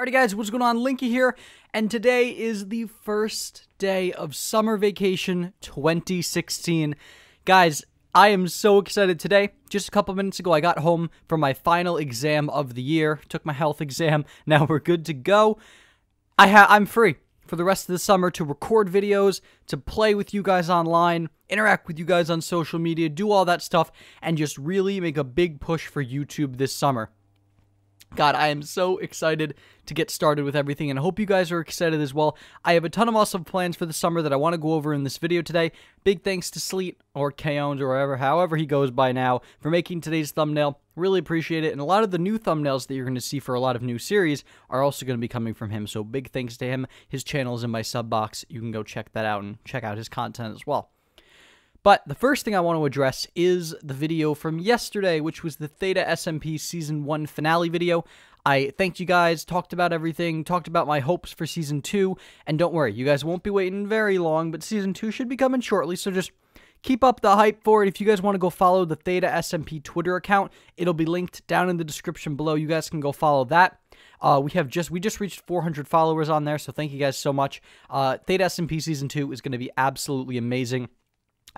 Alrighty guys, what's going on? Linky here, and today is the first day of Summer Vacation 2016. Guys, I am so excited today. Just a couple minutes ago, I got home from my final exam of the year, took my health exam, now we're good to go. I'm free for the rest of the summer to record videos, to play with you guys online, interact with you guys on social media, do all that stuff, and just really make a big push for YouTube this summer. God, I am so excited to get started with everything, and I hope you guys are excited as well. I have a ton of awesome plans for the summer that I want to go over in this video today. Big thanks to Sleet, or Kaons, or however he goes by now, for making today's thumbnail. Really appreciate it, and a lot of the new thumbnails that you're going to see for a lot of new series are also going to be coming from him, so big thanks to him. His channel is in my sub box. You can go check that out and check out his content as well. But the first thing I want to address is the video from yesterday, which was the Theta SMP Season 1 finale video. I thanked you guys, talked about everything, talked about my hopes for Season 2, and don't worry, you guys won't be waiting very long, but Season 2 should be coming shortly, so just keep up the hype for it. If you guys want to go follow the Theta SMP Twitter account, it'll be linked down in the description below. You guys can go follow that. We just reached 400 followers on there, so thank you guys so much. Theta SMP Season 2 is going to be absolutely amazing.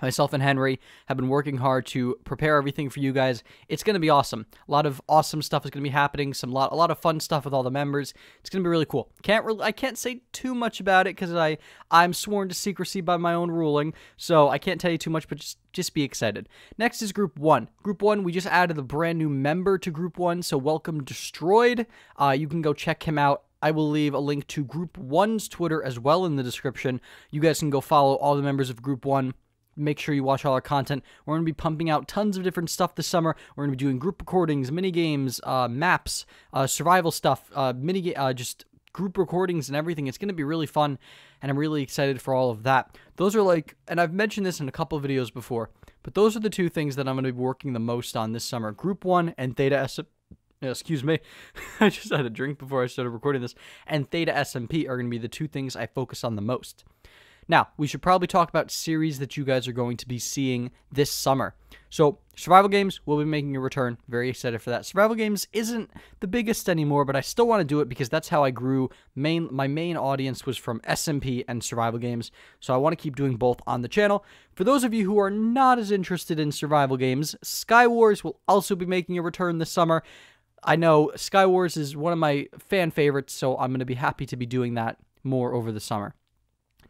Myself and Henry have been working hard to prepare everything for you guys. It's going to be awesome. A lot of awesome stuff is going to be happening. A lot of fun stuff with all the members. It's going to be really cool. I can't say too much about it because I'm sworn to secrecy by my own ruling, so I can't tell you too much. But just be excited. Next is Group 1. Group 1, we just added a brand new member to Group 1, so welcome Destroyed. You can go check him out. I will leave a link to Group 1's Twitter as well in the description. You guys can go follow all the members of Group 1. Make sure you watch all our content. We're going to be pumping out tons of different stuff this summer. We're going to be doing group recordings, mini games, maps, survival stuff, just group recordings and everything. It's going to be really fun, and I'm really excited for all of that. Those are like, and I've mentioned this in a couple of videos before, but those are the two things that I'm going to be working the most on this summer. Group 1 and Theta SMP. Excuse me, I just had a drink before I started recording this. And Theta SMP are going to be the two things I focus on the most. Now, we should probably talk about series that you guys are going to be seeing this summer. So, Survival Games will be making a return. Very excited for that. Survival Games isn't the biggest anymore, but I still want to do it because that's how I grew. My main audience was from SMP and Survival Games, so I want to keep doing both on the channel. For those of you who are not as interested in Survival Games, Sky Wars will also be making a return this summer. I know Sky Wars is one of my fan favorites, so I'm going to be happy to be doing that more over the summer.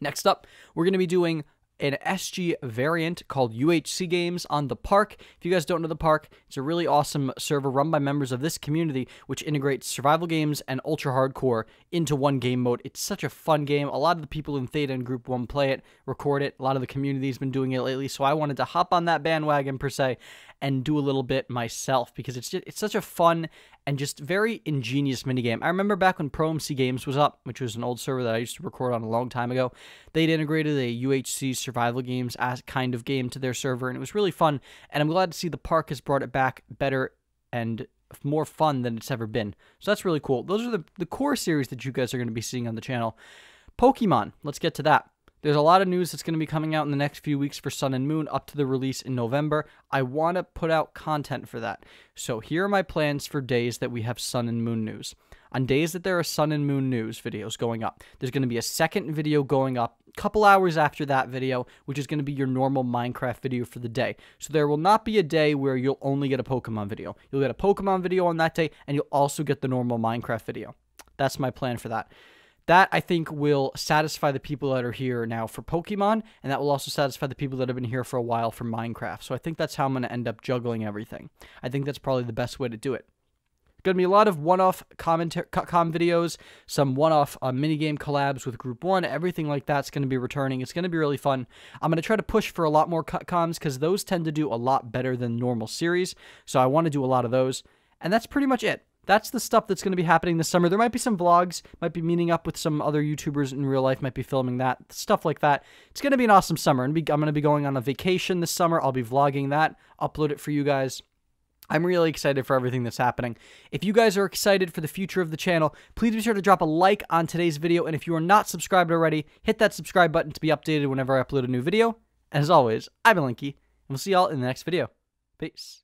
Next up, we're going to be doing an SG variant called UHC Games on the Park. If you guys don't know the Park, it's a really awesome server run by members of this community, which integrates survival games and ultra hardcore into one game mode. It's such a fun game. A lot of the people in Theta and Group 1 play it, record it. A lot of the community's been doing it lately, so I wanted to hop on that bandwagon per se and do a little bit myself because it's such a fun and just very ingenious minigame. I remember back when ProMC Games was up, which was an old server that I used to record on a long time ago, they'd integrated a UHC survival games kind of game to their server, and it was really fun, and I'm glad to see the Park has brought it back better and more fun than it's ever been. So that's really cool. Those are the core series that you guys are going to be seeing on the channel. Pokemon, let's get to that. There's a lot of news that's going to be coming out in the next few weeks for Sun and Moon up to the release in November. I want to put out content for that. So here are my plans for days that we have Sun and Moon news. On days that there are Sun and Moon news videos going up, there's going to be a second video going up a couple hours after that video, which is going to be your normal Minecraft video for the day. So there will not be a day where you'll only get a Pokemon video. You'll get a Pokemon video on that day, and you'll also get the normal Minecraft video. That's my plan for that. That, I think, will satisfy the people that are here now for Pokemon, and that will also satisfy the people that have been here for a while for Minecraft. So I think that's how I'm going to end up juggling everything. I think that's probably the best way to do it. Going to be a lot of one-off com videos, some one-off minigame collabs with Group 1, everything like that's going to be returning. It's going to be really fun. I'm going to try to push for a lot more coms because those tend to do a lot better than normal series, so I want to do a lot of those. And that's pretty much it. That's the stuff that's going to be happening this summer. There might be some vlogs, might be meeting up with some other YouTubers in real life, might be filming that, stuff like that. It's going to be an awesome summer. I'm going to be going on a vacation this summer. I'll be vlogging that, upload it for you guys. I'm really excited for everything that's happening. If you guys are excited for the future of the channel, please be sure to drop a like on today's video. And if you are not subscribed already, hit that subscribe button to be updated whenever I upload a new video. And as always, I've been Linky, and we'll see y'all in the next video. Peace.